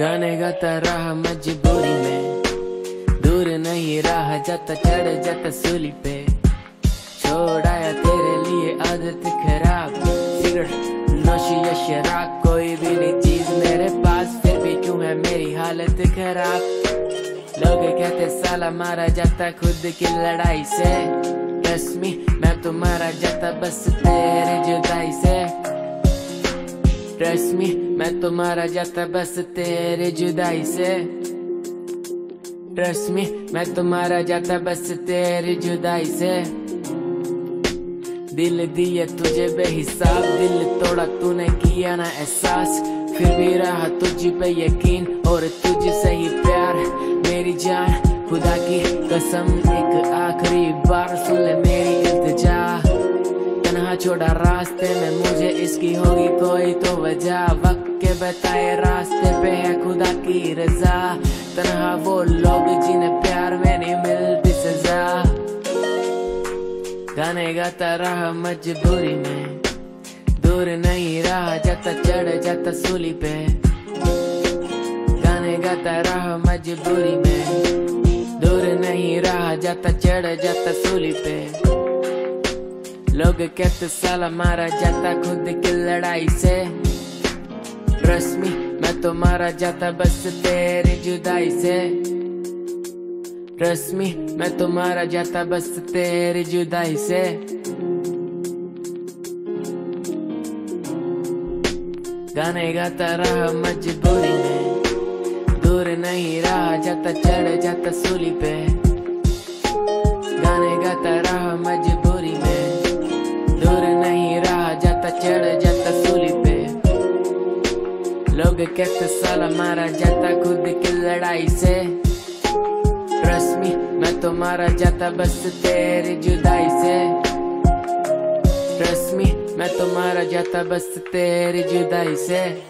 गाने गाता रहा मजबूरी में, दूर नहीं रहा जाता चढ़ जाता सूली पे। छोड़ाया तेरे लिए आदत खराब, सिगरेट नशे या शराब, कोई भी नहीं चीज मेरे पास, फिर भी क्यों है मेरी हालत खराब। लोग कहते साला मारा जाता खुद की लड़ाई से, रश्मि मैं तो मारा जाता बस तेरे जुदाई से, रश्मि मैं तो मारा जाता बस तेरे जुदाई से, रश्मि मैं तो मारा जाता बस तेरे जुदाई से। दिल दिया तुझे बेहिसाब, दिल तोड़ा तूने किया ना एहसास, फिर भी रहा तुझ पे यकीन और तुझसे ही प्यार। मेरी जान खुदा की कसम एक आखिरी बार सुन ले मेरी इल्तिजा, छोड़ा रास्ते में मुझे इसकी होगी कोई तो वजह। वक्त के बताए रास्ते पे है खुदा की रजा, तन्हा वो लोग जिन्हें प्यार में नहीं मिलती सजा। गाने गाता रहा मजबूरी में, दूर नहीं रहा जाता चढ़ जाता सूली पे। गाने गाता रहा मजबूरी में, दूर नहीं रहा जाता चढ़ जाता सूली पे। लोग कहते साला मारा जाता खुद की लड़ाई से, रश्मि मैं तो मारा जाता बस तेरी जुदाई से, रश्मि मैं तो मारा जाता बस तेरी जुदाई से। गाने गाता रहा मजबूरी में, दूर नहीं रहा जाता चढ़ जाता सूली पे। गाने गाता रहा मजबूरी में, दूर नहीं रहा जाता चढ़ जाता सूली पे। लोग कहते साला मारा जाता खुद की लड़ाई से, रश्मि मैं तो मारा जाता बस तेरी जुदाई से, रश्मि मैं तो मारा जाता बस तेरी जुदाई से।